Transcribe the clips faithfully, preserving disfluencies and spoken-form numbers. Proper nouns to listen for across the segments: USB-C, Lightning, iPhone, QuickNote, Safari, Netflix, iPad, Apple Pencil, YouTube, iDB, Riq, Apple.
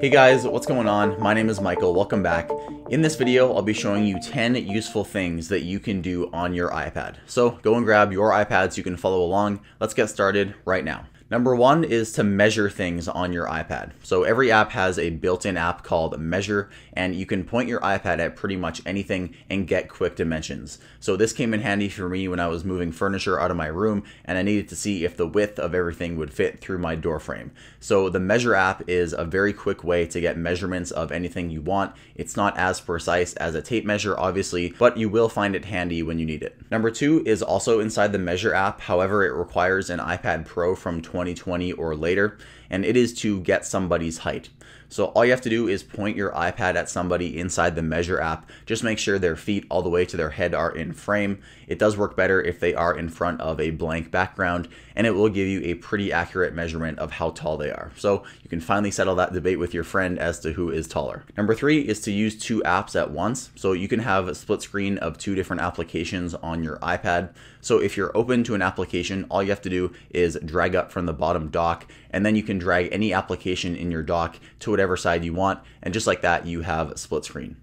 Hey guys, what's going on? My name is Michael, welcome back. In this video, I'll be showing you ten useful things that you can do on your iPad. So go and grab your iPads, you can follow along. Let's get started right now. Number one is to measure things on your iPad. So every app has a built-in app called Measure, and you can point your iPad at pretty much anything and get quick dimensions. So this came in handy for me when I was moving furniture out of my room and I needed to see if the width of everything would fit through my door frame. So the Measure app is a very quick way to get measurements of anything you want. It's not as precise as a tape measure, obviously, but you will find it handy when you need it. Number two is also inside the Measure app. However, it requires an iPad Pro from twenty twenty or later, and it is to get somebody's height. So all you have to do is point your iPad at somebody inside the Measure app. Just make sure their feet all the way to their head are in frame. It does work better if they are in front of a blank background, and it will give you a pretty accurate measurement of how tall they are. So you can finally settle that debate with your friend as to who is taller. Number three is to use two apps at once. So you can have a split screen of two different applications on your iPad. So if you're open to an application, all you have to do is drag up from the the bottom dock, and then you can drag any application in your dock to whatever side you want, and just like that you have a split screen.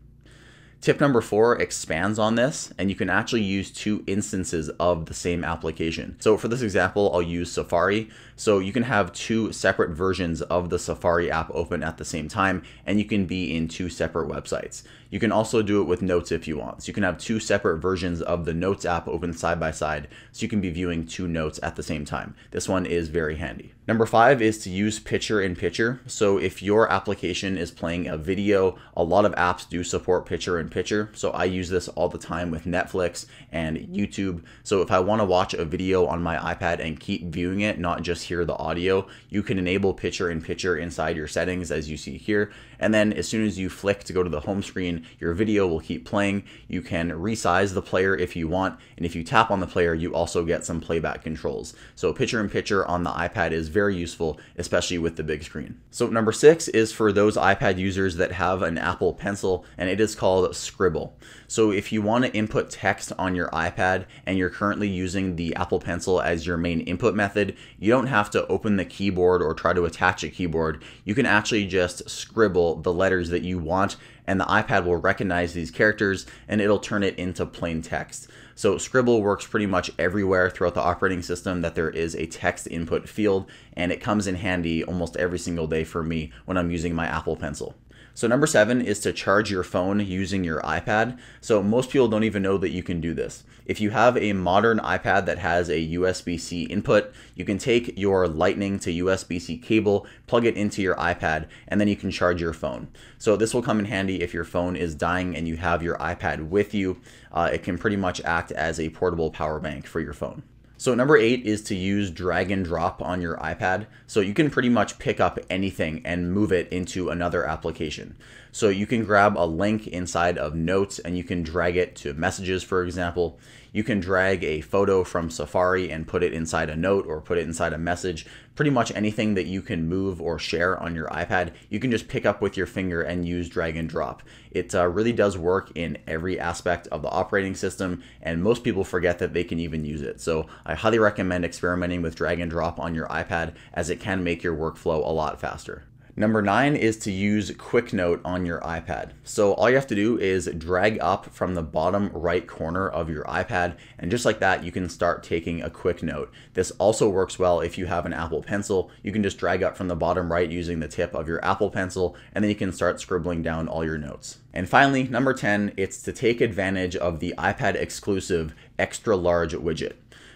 Tip number four expands on this, and you can actually use two instances of the same application. So for this example, I'll use Safari. So you can have two separate versions of the Safari app open at the same time, and you can be in two separate websites. You can also do it with Notes if you want. So you can have two separate versions of the Notes app open side by side, so you can be viewing two notes at the same time. This one is very handy. Number five is to use picture-in-picture. So if your application is playing a video, a lot of apps do support picture-in-picture. Picture. So I use this all the time with Netflix and YouTube. So if I want to watch a video on my iPad and keep viewing it, not just hear the audio, you can enable picture in picture inside your settings as you see here. And then as soon as you flick to go to the home screen, your video will keep playing. You can resize the player if you want. And if you tap on the player, you also get some playback controls. So picture in picture on the iPad is very useful, especially with the big screen. So number six is for those iPad users that have an Apple Pencil, and it is called Scribble. So if you want to input text on your iPad and you're currently using the Apple Pencil as your main input method, you don't have to open the keyboard or try to attach a keyboard. You can actually just scribble the letters that you want, and the iPad will recognize these characters and it'll turn it into plain text. So Scribble works pretty much everywhere throughout the operating system that there is a text input field, and it comes in handy almost every single day for me when I'm using my Apple Pencil. So number seven is to charge your phone using your iPad. So most people don't even know that you can do this. If you have a modern iPad that has a U S B C input, you can take your Lightning to U S B C cable, plug it into your iPad, and then you can charge your phone. So this will come in handy if your phone is dying and you have your iPad with you. Uh, it can pretty much act as a portable power bank for your phone. So number eight is to use drag and drop on your iPad. So you can pretty much pick up anything and move it into another application. So you can grab a link inside of Notes and you can drag it to Messages, for example. You can drag a photo from Safari and put it inside a note or put it inside a message. Pretty much anything that you can move or share on your iPad, you can just pick up with your finger and use drag and drop. It uh, really does work in every aspect of the operating system, and most people forget that they can even use it. So I highly recommend experimenting with drag and drop on your iPad, as it can make your workflow a lot faster. Number nine is to use QuickNote on your iPad. So all you have to do is drag up from the bottom right corner of your iPad, and just like that, you can start taking a quick note. This also works well if you have an Apple Pencil. You can just drag up from the bottom right using the tip of your Apple Pencil, and then you can start scribbling down all your notes. And finally, number ten, it's to take advantage of the iPad exclusive extra large widget.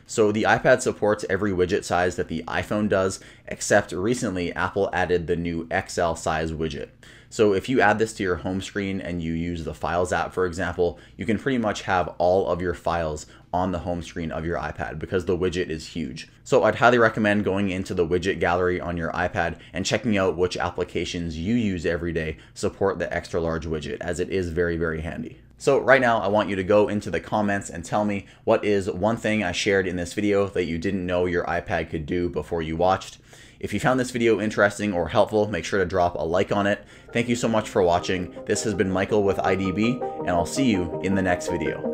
So the iPad supports every widget size that the iPhone does, except recently Apple added the new X L size widget. So if you add this to your home screen and you use the Files app, for example, you can pretty much have all of your files on the home screen of your iPad because the widget is huge. So I'd highly recommend going into the widget gallery on your iPad and checking out which applications you use every day support the extra large widget, as it is very, very handy. So right now, I want you to go into the comments and tell me what is one thing I shared in this video that you didn't know your iPad could do before you watched. If you found this video interesting or helpful, make sure to drop a like on it. Thank you so much for watching. This has been Michael with I D B, and I'll see you in the next video.